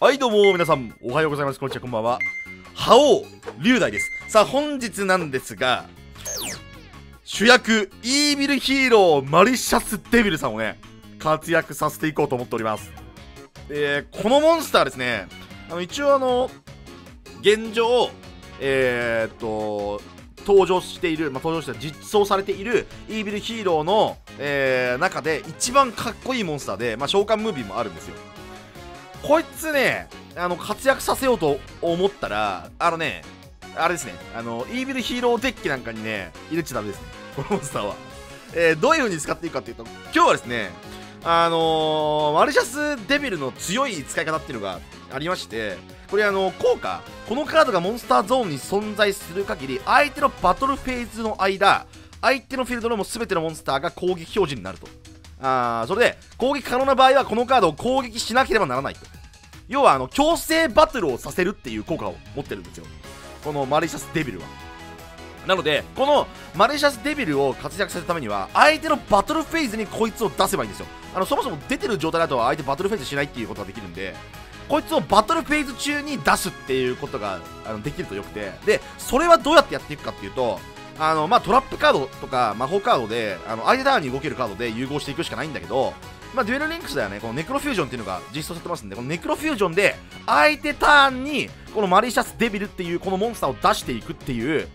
はいどうも皆さんおはようございます。こんにちは、こんばんは。覇王龍大です。さあ本日なんですが、主役イービルヒーローマリシャスデビルさんをね活躍させていこうと思っております。このモンスターですね、一応現状登場している、実装されているイービルヒーローの、中で一番かっこいいモンスターで、召喚ムービーもあるんですよ。こいつね、活躍させようと思ったら、イービルヒーローデッキなんかにね、入れちゃダメですね、このモンスターは。どういう風に使っていくかっていうと、今日はですね、マルシャスデビルの強い使い方っていうのがありまして、これ効果、このカードがモンスターゾーンに存在する限り、相手のバトルフェーズの間、相手のフィールドの全てのモンスターが攻撃表示になると。それで攻撃可能な場合はこのカードを攻撃しなければならないと。要は強制バトルをさせるっていう効果を持ってるんですよ、このマリシャスデビルは。なのでこのマリシャスデビルを活躍させるためには、相手のバトルフェーズにこいつを出せばいいんですよ。そもそも出てる状態だと相手バトルフェーズしないっていうことができるんで、こいつをバトルフェーズ中に出すっていうことができるとよくて、でそれはどうやってやっていくかっていうと、トラップカードとか魔法カードで相手ターンに動けるカードで融合していくしかないんだけど、デュエルリンクスではねこのネクロフュージョンっていうのが実装されてますんで、このネクロフュージョンで相手ターンにこのマリシャスデビルっていうこのモンスターを出していくっていう、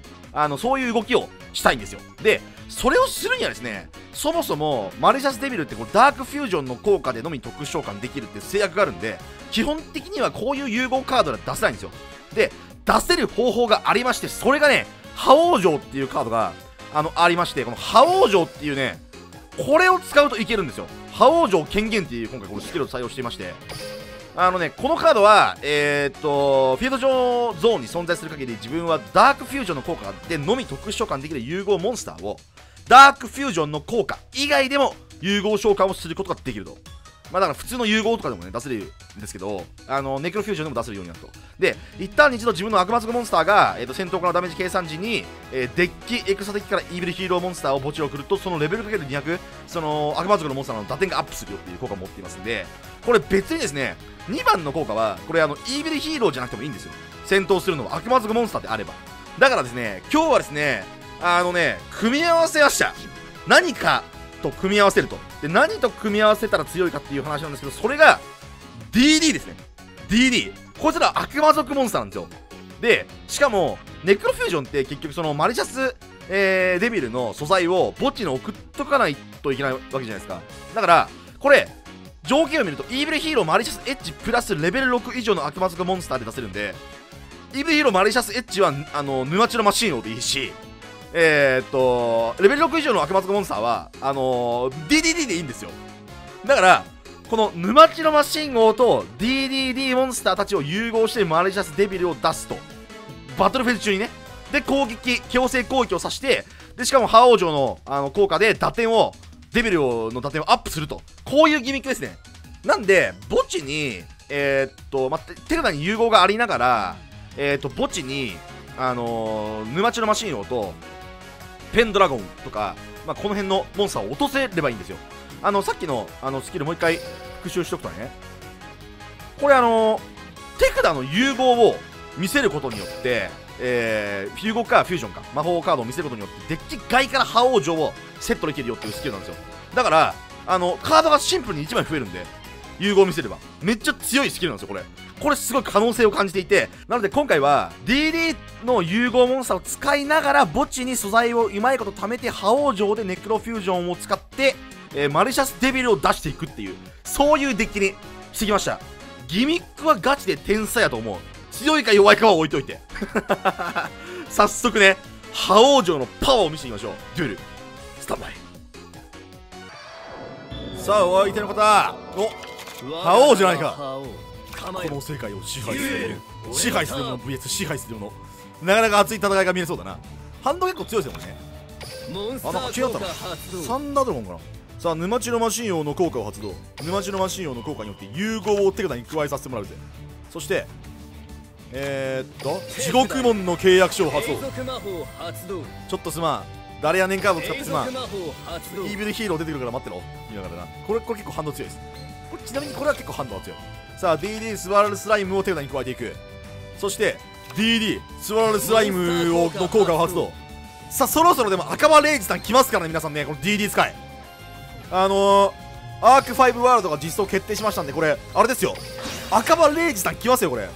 そういう動きをしたいんですよ。でそれをするにはですね、そもそもマリシャスデビルってこうダークフュージョンの効果でのみ特殊召喚できるって制約があるんで、基本的にはこういう融合カードは出せないんですよ。で出せる方法がありまして、それがね覇王城っていうカードがありまして、この覇王城っていうね、これを使うといけるんですよ。覇王城権限っていう今回このスキルを採用していまして、このカードはフィールド上ゾーンに存在する限り、自分はダークフュージョンの効果でのみ特殊召喚できる融合モンスターをダークフュージョンの効果以外でも融合召喚をすることができると。だから普通の融合とかでもね出せるんですけど、ネクロフュージョンでも出せるようになると。で一旦に一度自分の悪魔族モンスターが、戦闘からダメージ計算時に、デッキエクサデッキからイービルヒーローモンスターを墓地を送ると、そのレベル ×200 その悪魔族のモンスターの打点がアップするよっていう効果を持っていますんで、これ別にですね2番の効果はこれイービルヒーローじゃなくてもいいんですよ。戦闘するのは悪魔族モンスターであれば。だからですね今日はですね組み合わせました。何かと組み合わせると。で何と組み合わせたら強いかっていう話なんですけど、それが DD ですね。 DD こいつら悪魔族モンスターなんですよ。でしかもネクロフュージョンって結局そのマリシャス、デビルの素材を墓地に送っとかないといけないわけじゃないですか。だからこれ条件を見ると、イーブルヒーローマリシャスエッジプラスレベル6以上の悪魔族モンスターで出せるんで、イーブルヒーローマリシャスエッジは沼地のマシン王でいいし、レベル6以上の悪魔族モンスターはDDD でいいんですよ。だからこの沼地のマシン王と DDD モンスターたちを融合してマリシャスデビルを出すと。バトルフェーズ中にね、で攻撃強制攻撃をさして、でしかも覇王城の効果で打点をデビルの打点をアップすると。こういうギミックですね。なんで墓地に手札に融合がありながら、墓地に沼地のマシン王とペンドラゴンとか、この辺のモンスターを落とせればいいんですよ。さっきのスキルもう一回復習しておくとね、これ手札の融合を見せることによって、融合かフュージョンか魔法カードを見せることによってデッキ外から覇王城をセットできるよっていうスキルなんですよ。だからカードがシンプルに1枚増えるんで、融合を見せればめっちゃ強いスキルなんですよ。これすごい可能性を感じていて、なので今回は DD の融合モンスターを使いながら墓地に素材をうまいこと貯めて、覇王城でネクロフュージョンを使って、マリシャスデビルを出していくっていう、そういうデッキにしてきました。ギミックはガチで天才やと思う。強いか弱いかは置いといて早速ね覇王城のパワーを見せていきましょう。デュエルスタンバイ。さあお相手の方、覇王じゃないか。この世界を支配する者、支配する者 VS 支配する者、なかなか熱い戦いが見えそうだな。反動結構強いですよね。なんか違ったな、サンダードラゴンかな。さあ沼地のマシン王の効果を発動。沼地のマシン王の効果によって融合を手札に加えさせてもらうぜ。そして地獄門の契約書を発動。ちょっとすまん、誰やねんカード使ってすまん。イービルヒーロー出てくるから待ってろ、見ながらな。これ結構反動強いです。これちなみにこれは結構ハンドが強い。さあ DD スワラルスライムを手札に加えていく。そして DD スワラルスライムをの効果を発動。さあそろそろでも赤羽レイジさん来ますからね皆さんね、この DD 使いアーク5ワールドが実装決定しましたんで、これあれですよ、赤羽レイジさん来ますよこれ。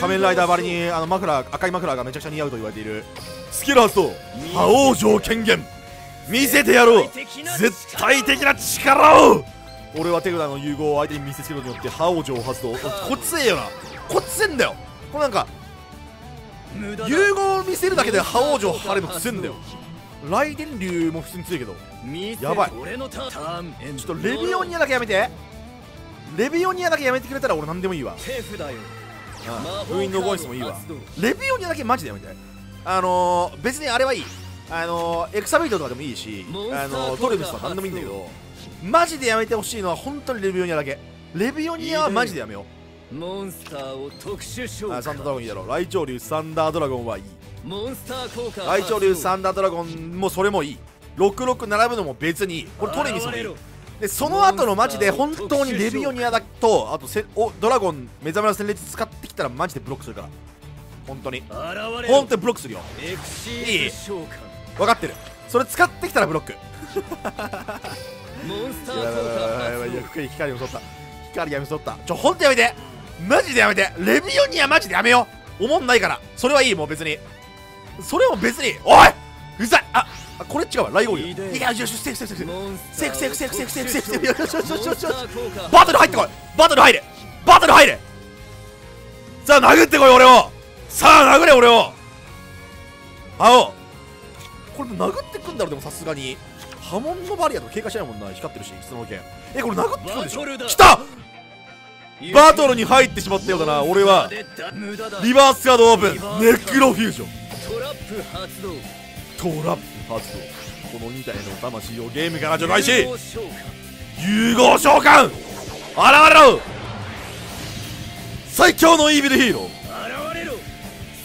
仮面ライダーばりにマフラー、赤いマフラーがめちゃくちゃ似合うと言われている。スキル発動、覇王城権限、見せてやろう絶対的な力を。俺は手札の融合を相手に見せつけることによって覇王城を発動。こっちええよな、こっちえんだよ、これなんか融合を見せるだけで覇王城張れば強いんだよ。雷電流も普通に強いけどやばい。ちょっとレビオニアだけやめて、レビオニアだけやめてくれたら俺何でもいいわ。封印のゴイスもいいわ。レビオニアだけマジでやめて。別にあれはいい、エクサベイトとかでもいいし、トルビスとか何でもいいんだけど、マジでやめてほしいのは本当にレビオニアだけ。レビオニアはマジでやめよう。モンスターを特殊召喚。サンダードラゴンいいだろ。雷鳥竜サンダードラゴンはいい。雷鳥竜サンダードラゴンもそれもいい。66並ぶのも別にいい。これトレミスもいい。でその後のマジで本当にレビオニアだと、あとドラゴン目覚めの戦列使ってきたらマジでブロックするから、本当に本当にブロックするよ。いい、分かってる。それ使ってきたらブロックいや福井光やめそった、光やめそった。ほんとやめて、マジでやめて。レビオニアマジでやめよう、おもんないから。それはいい、もう別にそれも別に。おいうるさい。あこれ違うわ、ライゴール。いや、よし、セーフセーフセーフセーフセーフセーフセーフセーフセーフセーフ。よしよしよしよしよし。バトル入ってこい、バトル入れ、バトル入れ。さあ殴ってこい俺を、さあ殴れ俺を。青これ殴ってくんだろ。でもさすがに波紋のバリアと経過しないもんな、光ってるし質問権。これ殴ってくるでしょ。来た、バトルに入ってしまったようだな。俺はリバースカードオープン、ネクロフュージョン、トラップ発動、トラップ発動。この2体の魂をゲームから除外し、融合召喚、現れろ最強のイービルヒーロー、現れろ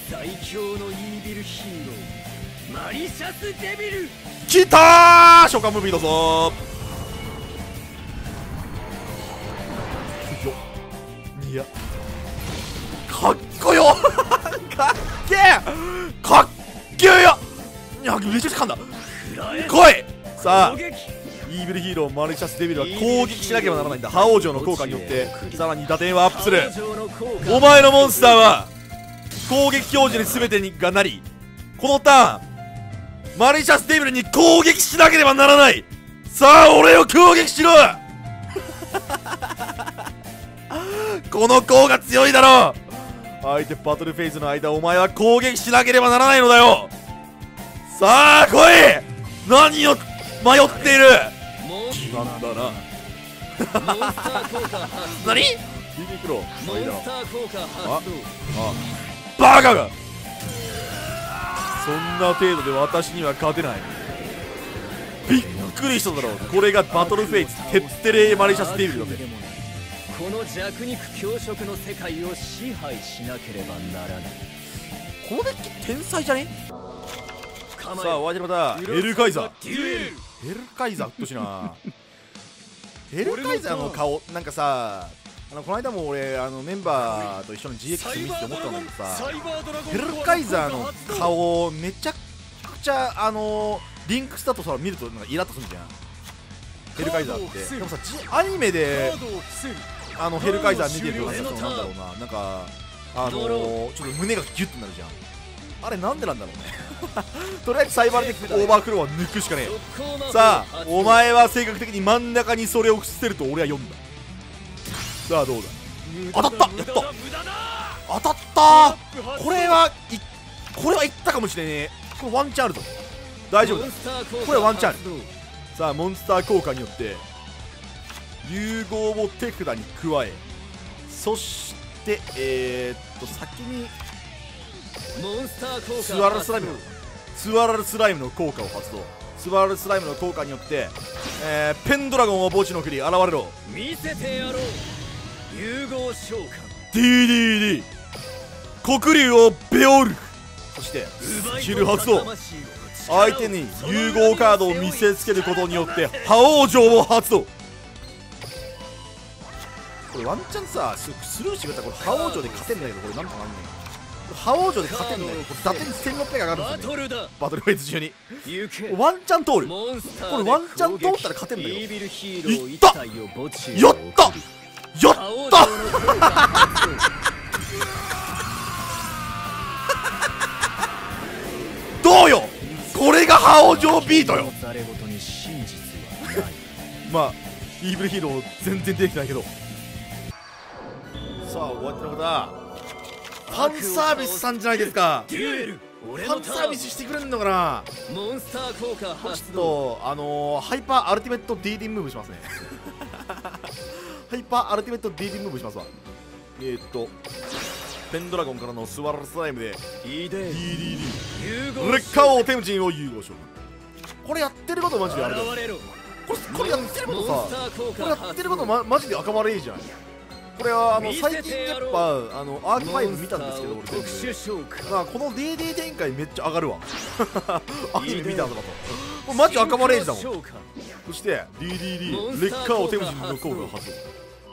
最強のイービルヒーロー、マリシャスデビル。きたー、召喚ムービーどうぞよっ。いやかっこよかっけー、かっけーよ。いやめちゃくちゃ噛んだ。来い、さあイーブルヒーローマルシャスデビルは攻撃しなければならないんだ。覇王城の効果によってさらに打点はアップする。お前のモンスターは攻撃表示に全てにがなり、このターンマルシャスデビルに攻撃しなければならない。さあ俺を攻撃しろこの効果強いだろう。相手バトルフェイズの間お前は攻撃しなければならないのだよ。さあ来い、何を迷っている。自慢だな何バカが、そんな程度で私には勝てない。びっくりしただろう。これがバトルフェイズテッテレーマリシャスデビルだぜ。この弱肉強食の世界を支配しなければならない。このデッキ天才じゃね。さあお相手の方ヘルカイザー、ヘルカイザーうっとしなヘルカイザーの顔なんかさ、この間も俺メンバーと一緒に GX 見て思ったんだけどさ、ヘルカイザーの顔めちゃくちゃリンクしたとさ見るとなんかイラッとするじゃん、ヘルカイザーって。でもさアニメでヘルカイザー見てるとなんだろうな、なんかちょっと胸がギュッとなるじゃん、あれなんでなんだろうねとりあえずサイバーでオーバークローは抜くしかねえ。さあお前は性格的に真ん中にそれを伏せると俺は読んだ。さあどうだ、当たった、やった当たった。これはいったかもしれねえ。これワンチャンあるぞ、大丈夫だ、これワンチャンある。さあモンスター効果によって融合を手札に加え、そして先にスワラルスライムの効果を発動。スワラルスライムの効果によって、ペンドラゴンを墓地の振り、現れろ見せてやろう融合召喚 DDD 黒竜をベオルフ。そしてスキル発動、相手に融合カードを見せつけることによって覇王城を発動。これワンチャンさスルーしてくれたらこれ覇王城で勝てんだけど、これなんとかなんねん。覇王城で勝てんだけど、これ打点1600上がるんですよ、ね、バトルフェイズ中にワンチャン通る。これワンチャン通ったら勝てんだよ。いったやったやったどうよ、これが覇王城ビートよ。まあイーブルヒーロー全然できてないけど、さあ終わったのだ。ファンサービスさんじゃないですか。ファンサービスしてくれるのかな。モンスター効果発動、ちょっとハイパーアルティメット DD ムーブしますねハイパーアルティメット DD ムーブしますわ。ペンドラゴンからのスワロスライムで DDD 劣化王テムジンを融合しよう。これやってることマジであれだよ。これやってることさ、これやってることマジで赤丸いいじゃん。これは最近やっぱアーク5見たんですけど、俺この DD 展開めっちゃ上がるわアニメ見た後だとマジ赤丸いいだもん。そして DDD 劣化王テムジンの効果を発動。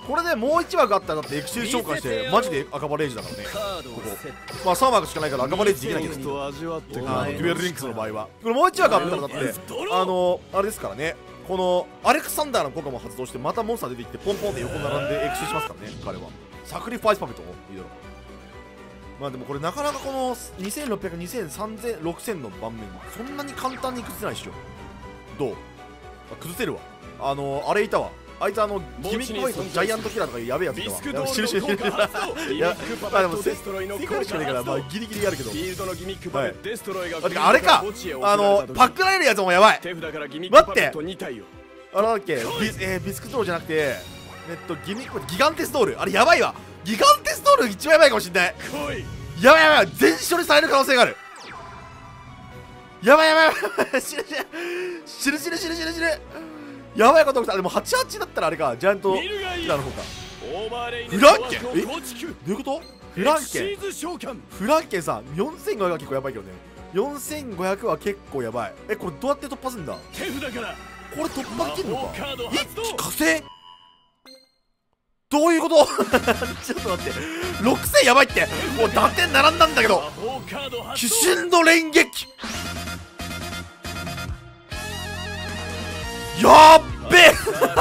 これでもう1枠あったらだってエクシル召喚してマジで赤バレージだからね。ここまあ3枠しかないから赤バレージできないけど、デュエルリンクスの場合はこれもう1枠あったらだってあれですからね。このアレクサンダーの効果も発動して、またモンスター出てきてポンポンって横並んでエクシルしますからね。彼はサクリファイスパペットもいいだろう。まあでもこれなかなかこの2600、2000、3000、6000の盤面そんなに簡単に崩せないっしょ。どう崩せるわ。あれいたわ、あいつギミックポイントジャイアントキラーとかやべえやついたわ。印でもセコールしかないからまあギリギリやるけど、はい。あれかパックられるやつもやばい。待って、あれだっけビスクドールじゃなくてギミックギガンテスドール、あれやばいわ。ギガンテスドール一番やばいかもしんない。やばいやばい、全処理される可能性がある。やばいやばいやばい、しるしるしるしるしるやばいこと起きた。でも88だったらあれか、ジャイアントキラーの方か。フランケン、えどういうこと。フランケンさん4500は結構やばいけどね。4500は結構やばい。これどうやって突破するんだ。これ突破できるのか。え火星どういうことちょっと待って、6000やばいって。もう打点並んだんだけど、鬼神の連撃やっべえ6000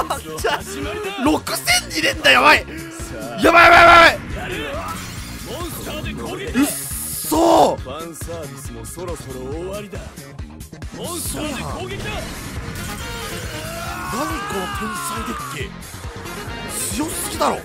入れんだ、やばいやばいやばいやばい。うっそー、うそやん。何この天才デッキ強すぎだろ。